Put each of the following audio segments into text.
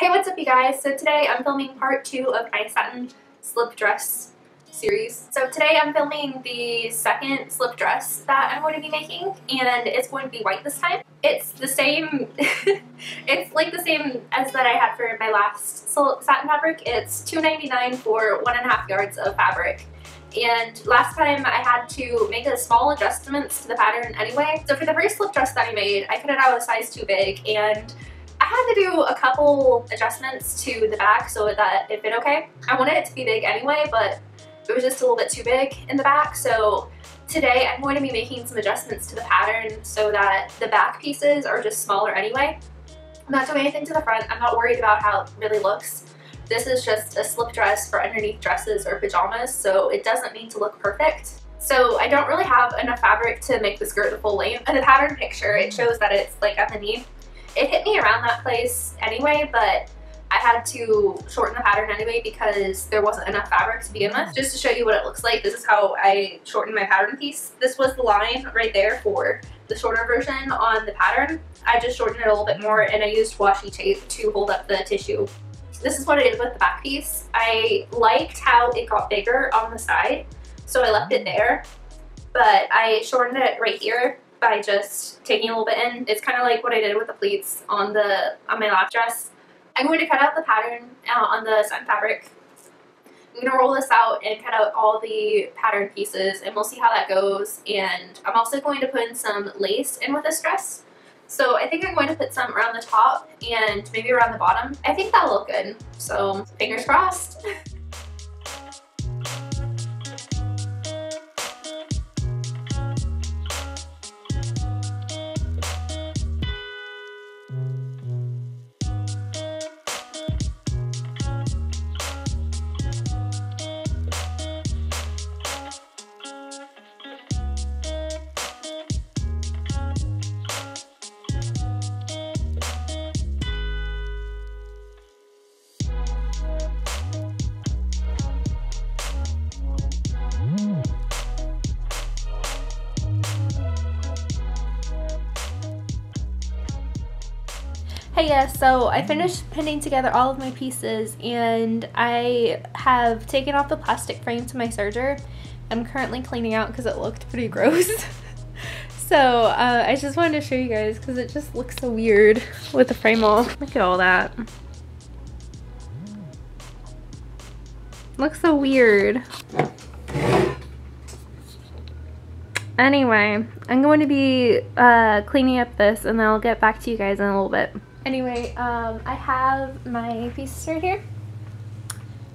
Hey, what's up you guys? So today I'm filming part 2 of my satin slip dress series. So today I'm filming the second slip dress that I'm going to be making, and it's going to be white this time. It's the same, it's like the same as that I had for my last satin fabric. It's $2.99 for 1.5 yards of fabric. And last time I had to make a small adjustments to the pattern anyway. So for the first slip dress that I made, I cut it out a size too big, and I had to do a couple adjustments to the back so that it fit okay. I wanted it to be big anyway, but it was just a little bit too big in the back. So today I'm going to be making some adjustments to the pattern so that the back pieces are just smaller anyway. I'm not doing anything to the front. I'm not worried about how it really looks. This is just a slip dress for underneath dresses or pajamas, so it doesn't need to look perfect. So I don't really have enough fabric to make the skirt the full length. In the pattern picture, it shows that it's like at the knee. It hit me around that place anyway, but I had to shorten the pattern anyway because there wasn't enough fabric to begin with. Just to show you what it looks like, this is how I shortened my pattern piece. This was the line right there for the shorter version on the pattern. I just shortened it a little bit more, and I used washi tape to hold up the tissue. This is what I did with the back piece. I liked how it got bigger on the side, so I left it there, but I shortened it right here by just taking a little bit in. It's kind of like what I did with the pleats on my last dress. I'm going to cut out the pattern on the satin fabric. I'm going to roll this out and cut out all the pattern pieces, and we'll see how that goes. And I'm also going to put in some lace in with this dress. So I think I'm going to put some around the top and maybe around the bottom. I think that'll look good, so fingers crossed. Yeah, so I finished pinning together all of my pieces, and I have taken off the plastic frame to my serger. I'm currently cleaning out because it looked pretty gross. So I just wanted to show you guys because it just looks so weird with the frame off. Look at all that. Looks so weird. Anyway, I'm going to be cleaning up this, and then I'll get back to you guys in a little bit. Anyway, I have my pieces right here,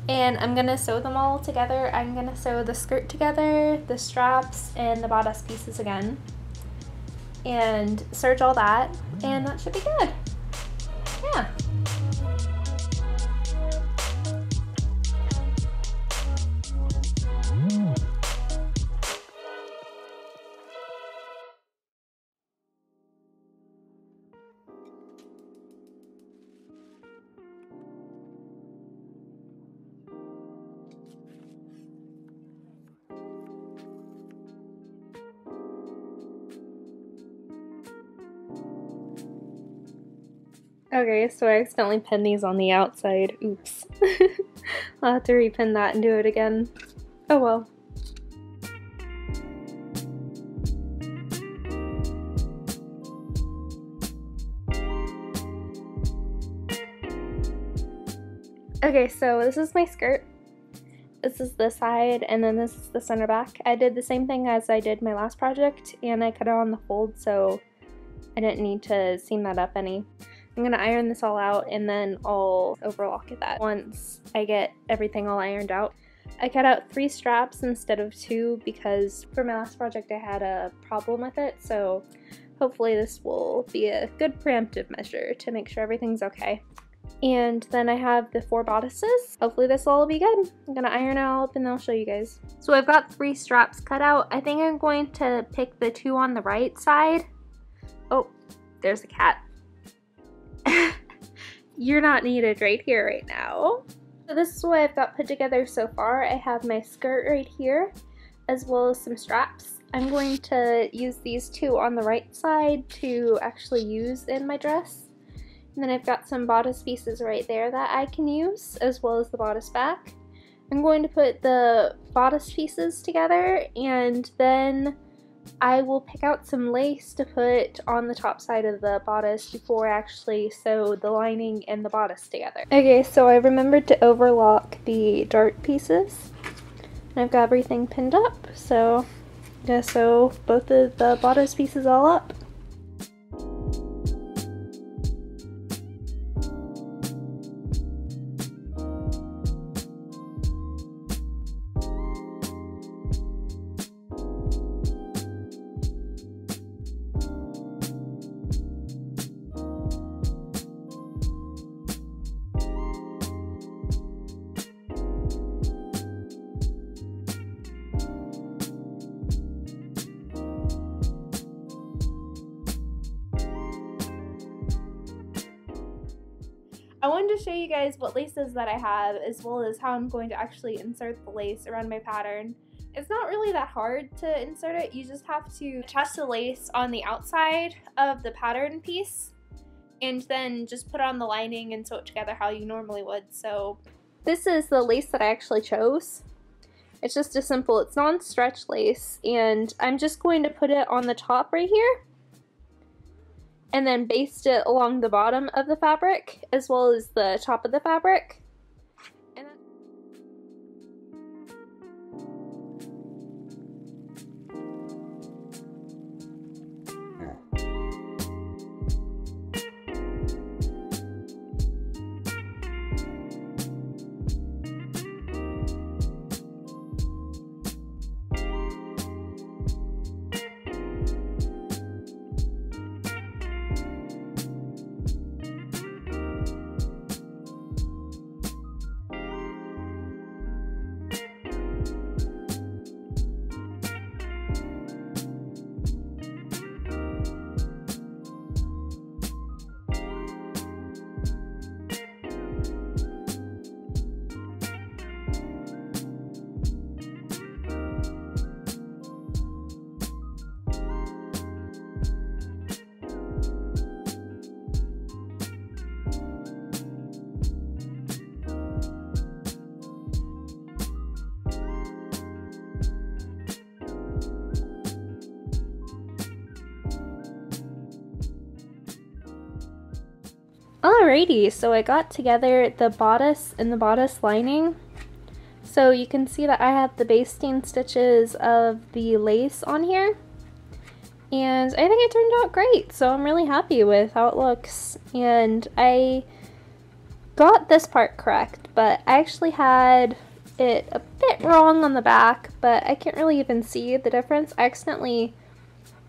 and I'm going to sew them all together. I'm going to sew the skirt together, the straps, and the bodice pieces again, and serge all that, and that should be good. Yeah. Okay, so I accidentally pinned these on the outside. Oops. I'll have to repin that and do it again. Oh well. Okay, so this is my skirt. This is the side, and then this is the center back. I did the same thing as I did my last project, and I cut it on the fold, so I didn't need to seam that up any. I'm gonna iron this all out, and then I'll overlock it that once I get everything all ironed out. I cut out 3 straps instead of 2 because for my last project I had a problem with it, so hopefully this will be a good preemptive measure to make sure everything's okay. And then I have the 4 bodices. Hopefully this will all be good. I'm gonna iron it all up, and then I'll show you guys. So I've got 3 straps cut out. I think I'm going to pick the 2 on the right side. Oh, there's a cat. You're not needed right here right now. So this is what I've got put together so far. I have my skirt right here, as well as some straps. I'm going to use these 2 on the right side to actually use in my dress. And then I've got some bodice pieces right there that I can use, as well as the bodice back. I'm going to put the bodice pieces together, and then I will pick out some lace to put on the top side of the bodice before I actually sew the lining and the bodice together. Okay, so I remembered to overlock the dart pieces, and I've got everything pinned up, so I'm going to sew both of the bodice pieces all up. I wanted to show you guys what laces that I have, as well as how I'm going to actually insert the lace around my pattern. It's not really that hard to insert it, you just have to attach the lace on the outside of the pattern piece and then just put on the lining and sew it together how you normally would. So this is the lace that I actually chose. It's just a simple, it's non-stretch lace, and I'm just going to put it on the top right here and then baste it along the bottom of the fabric, as well as the top of the fabric. Alrighty, so I got together the bodice and the bodice lining. So you can see that I have the basting stitches of the lace on here. And I think it turned out great, so I'm really happy with how it looks. And I got this part correct, but I actually had it a bit wrong on the back, but I can't really even see the difference. I accidentally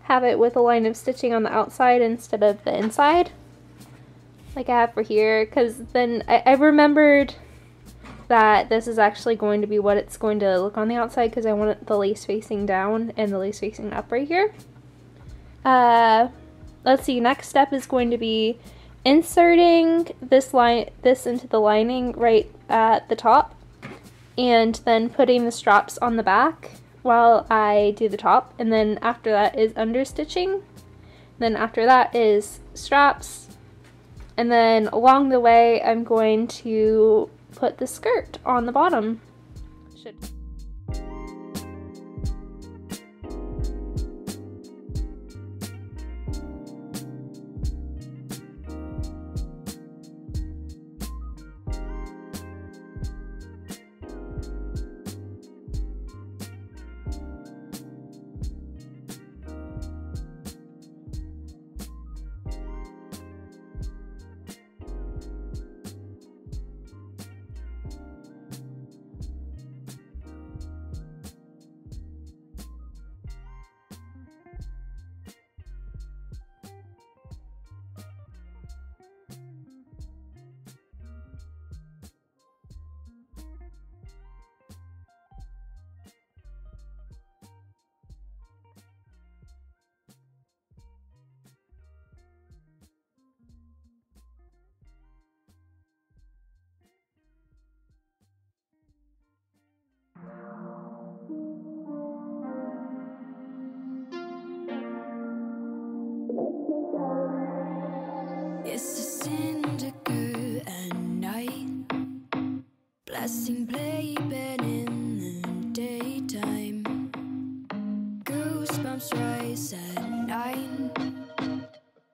have it with a line of stitching on the outside instead of the inside, like I have for here, because then I remembered that this is actually going to be what it's going to look on the outside, because I want the lace facing down and the lace facing up right here. Let's see, next step is going to be inserting this into the lining right at the top, and then putting the straps on the back while I do the top, and then after that is understitching, then after that is straps. And then along the way, I'm going to put the skirt on the bottom. I sing play bed in the daytime. Goosebumps rise at night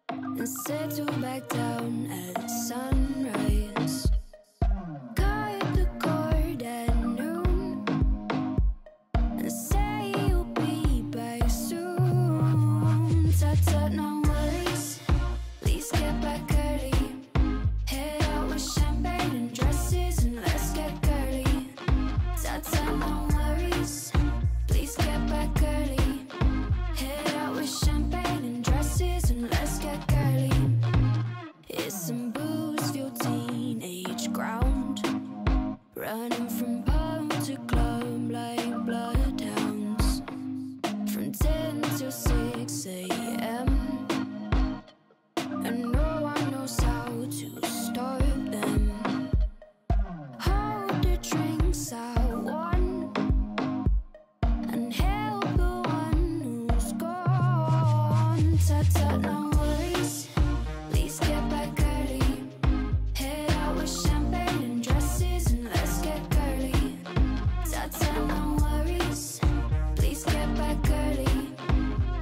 and settle back down at sunrise. Guard the cord at noon and say you'll be back soon. Ta-ta, no worries, please get back early. Head out with champagne and dresses and let's get curly. Ta-ta, no worries, please get back early. Head out with champagne and dresses and let's get curly. It's some booze-fueled teenage ground, running from pub to club like bloodhounds. From 10 till 6 a.m. and no one knows how to stop them. Hold the drinks out one and help the one who's gone. Ta-ta, no worries, please get back early. Head out with champagne and dresses and let's get curly. Ta-ta, no worries, please get back early.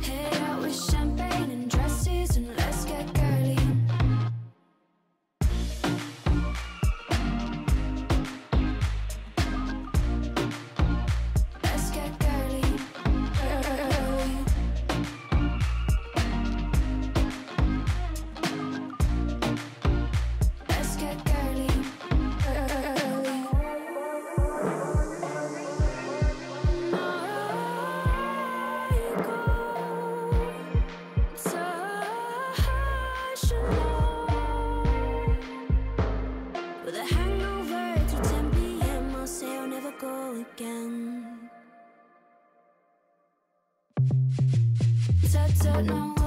Head out with champagne and dresses and let's get curly. Let's get curly. Let's get curly. With a hangover till 10 p.m., I'll say I'll never go again. Ta-ta, no